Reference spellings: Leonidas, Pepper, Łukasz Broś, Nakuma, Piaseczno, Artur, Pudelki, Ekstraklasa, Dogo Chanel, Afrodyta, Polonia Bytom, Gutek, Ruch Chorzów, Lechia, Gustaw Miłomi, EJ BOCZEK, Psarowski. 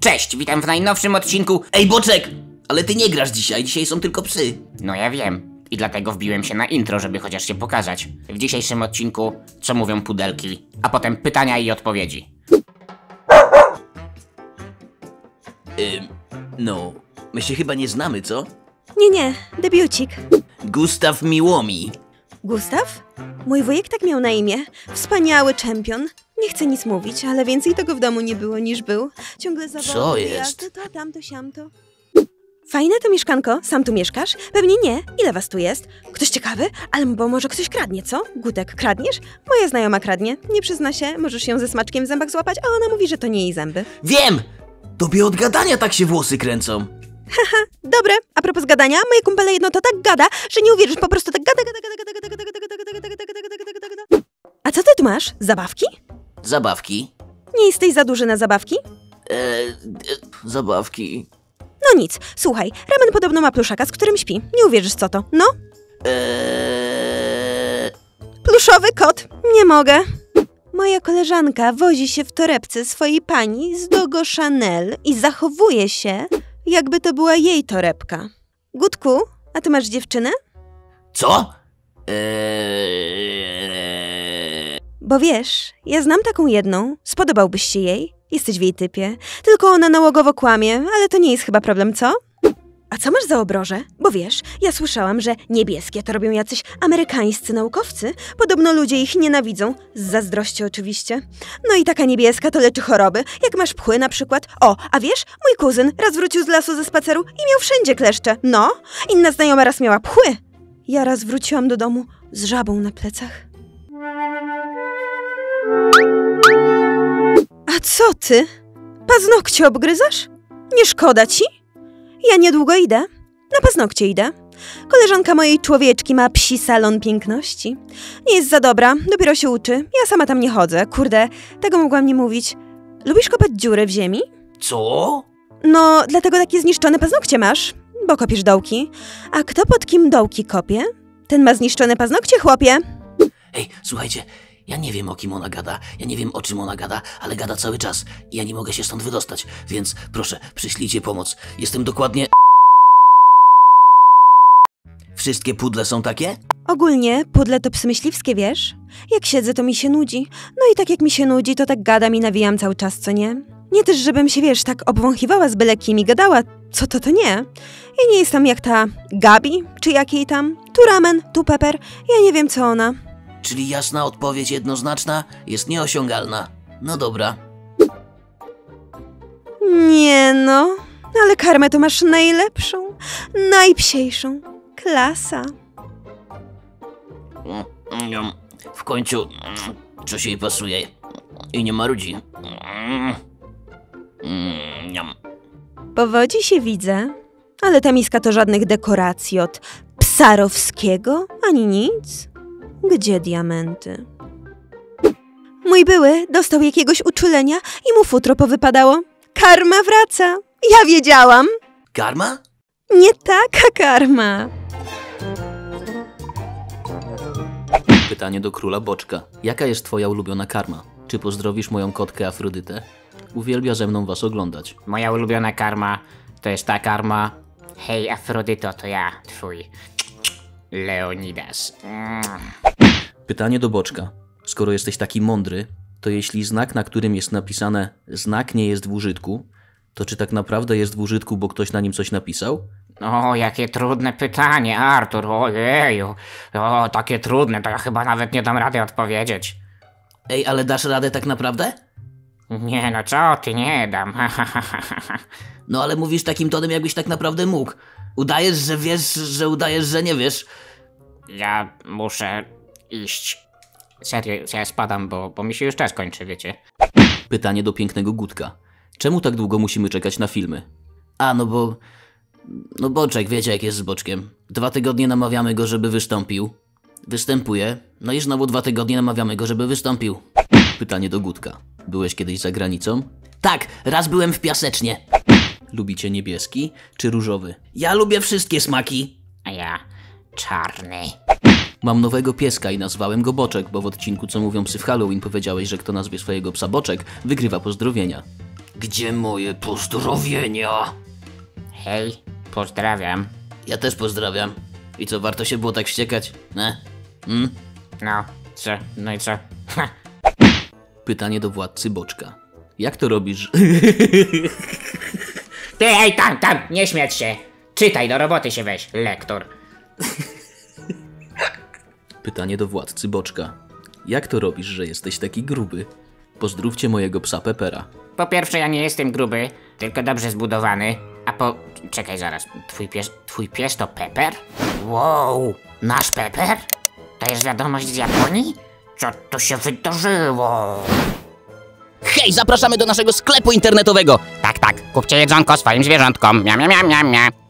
Cześć, witam w najnowszym odcinku. Ej, Boczek! Ale ty nie grasz dzisiaj, dzisiaj są tylko psy. No ja wiem. I dlatego wbiłem się na intro, żeby chociaż się pokazać. W dzisiejszym odcinku, co mówią pudelki, a potem pytania i odpowiedzi. No, my się chyba nie znamy, co? Nie, debiucik. Gustaw Miłomi. Gustaw? Mój wujek tak miał na imię. Wspaniały czempion. Nie chcę nic mówić, ale więcej tego w domu nie było niż był. Ciągle zawołał. Co jest? Ja, to, tamto, siamto. Fajne to mieszkanko. Sam tu mieszkasz? Pewnie nie. Ile was tu jest? Ktoś ciekawy? Albo może ktoś kradnie, co? Gutek, kradniesz? Moja znajoma kradnie. Nie przyzna się, możesz ją ze smaczkiem w zębach złapać, a ona mówi, że to nie jej zęby. Wiem! Tobie od gadania tak się włosy kręcą. Haha, dobre. A propos gadania, moje kumpele jedno to tak gada, że nie uwierzysz, po prostu tak gada. A co ty tu masz? Zabawki? Zabawki? Nie jesteś za duży na zabawki? Zabawki... No nic, słuchaj, Ramen podobno ma pluszaka, z którym śpi. Nie uwierzysz, co to, no? Pluszowy kot. Nie mogę. Moja koleżanka wozi się w torebce swojej pani z Dogo Chanel i zachowuje się, jakby to była jej torebka. Gutku, a ty masz dziewczynę? Co? Bo wiesz, ja znam taką jedną, spodobałbyś się jej, jesteś w jej typie, tylko ona nałogowo kłamie, ale to nie jest chyba problem, co? A co masz za obroże? Bo wiesz, ja słyszałam, że niebieskie to robią jacyś amerykańscy naukowcy. Podobno ludzie ich nienawidzą. Z zazdrości oczywiście. No i taka niebieska to leczy choroby. Jak masz pchły na przykład. O, a wiesz, mój kuzyn raz wrócił z lasu ze spaceru i miał wszędzie kleszcze. No, inna znajoma raz miała pchły. Ja raz wróciłam do domu z żabą na plecach. A co ty? Paznokcie obgryzasz? Nie szkoda ci? Ja niedługo idę. Na paznokcie idę. Koleżanka mojej człowieczki ma psi salon piękności. Nie jest za dobra, dopiero się uczy. Ja sama tam nie chodzę. Kurde, tego mogłam nie mówić. Lubisz kopać dziury w ziemi? Co? No, dlatego takie zniszczone paznokcie masz, bo kopiesz dołki. A kto pod kim dołki kopie? Ten ma zniszczone paznokcie, chłopie. Ej, słuchajcie, ja nie wiem, o kim ona gada, ja nie wiem, o czym ona gada, ale gada cały czas i ja nie mogę się stąd wydostać, więc proszę, przyślijcie pomoc. Jestem dokładnie... Wszystkie pudle są takie? Ogólnie pudle to psy myśliwskie, wiesz? Jak siedzę, to mi się nudzi. No i tak jak mi się nudzi, to tak gadam i nawijam cały czas, co nie? Nie też, żebym się, wiesz, tak obwąchiwała z byle kim i gadała, co to nie. Ja nie jestem jak ta Gabi, czy jakiej tam, tu Ramen, tu Pepper, ja nie wiem, co ona. Czyli jasna odpowiedź, jednoznaczna, jest nieosiągalna. No dobra. Nie no, ale karmę to masz najlepszą, najpsiejszą. Klasa. W końcu coś jej pasuje i nie marudzi. Powodzi się widzę, ale ta miska to żadnych dekoracji od Psarowskiego ani nic. Gdzie diamenty? Mój były dostał jakiegoś uczulenia i mu futro powypadało. Karma wraca. Ja wiedziałam. Karma? Nie taka karma. Pytanie do króla Boczka. Jaka jest twoja ulubiona karma? Czy pozdrowisz moją kotkę Afrodytę? Uwielbia ze mną was oglądać. Moja ulubiona karma to jest ta karma. Hej Afrodyto, to ja, twój Leonidas. Pytanie do Boczka. Skoro jesteś taki mądry, to jeśli znak, na którym jest napisane znak nie jest w użytku, to czy tak naprawdę jest w użytku, bo ktoś na nim coś napisał? O, jakie trudne pytanie, Artur. Ojeju. O, takie trudne, to ja chyba nawet nie dam rady odpowiedzieć. Ej, ale dasz radę tak naprawdę? Nie, no co ty, nie dam. No ale mówisz takim tonem, jakbyś tak naprawdę mógł. Udajesz, że wiesz, że udajesz, że nie wiesz. Ja muszę iść. Serio, ja spadam, bo mi się już czas kończy, wiecie. Pytanie do pięknego Gutka. Czemu tak długo musimy czekać na filmy? A, no bo... No Boczek, wiecie jak jest z Boczkiem. 2 tygodnie namawiamy go, żeby wystąpił. Występuje. No i znowu 2 tygodnie namawiamy go, żeby wystąpił. Pytanie do Gutka. Byłeś kiedyś za granicą? Tak, raz byłem w Piasecznie. Lubicie niebieski czy różowy? Ja lubię wszystkie smaki. A ja czarny. Mam nowego pieska i nazwałem go Boczek, bo w odcinku co mówią psy w Halloween powiedziałeś, że kto nazwie swojego psa Boczek, wygrywa pozdrowienia. Gdzie moje pozdrowienia? Hej, pozdrawiam. Ja też pozdrawiam. I co, warto się było tak wściekać? No, co? No i co? Ha. Pytanie do władcy Boczka. Jak to robisz? Ty, ej, tam, nie śmiać się. Czytaj, do roboty się weź, lektor. Pytanie do władcy Boczka. Jak to robisz, że jesteś taki gruby? Pozdrówcie mojego psa Pepera. Po pierwsze, ja nie jestem gruby, tylko dobrze zbudowany. A po... czekaj zaraz, twój pies to Pepper? Wow, nasz Pepper? To jest wiadomość z Japonii? Co tu się wydarzyło? Hej, zapraszamy do naszego sklepu internetowego! Tak, kupcie jedzonko swoim zwierzątkom. Mia, mia, mia, mia, mia.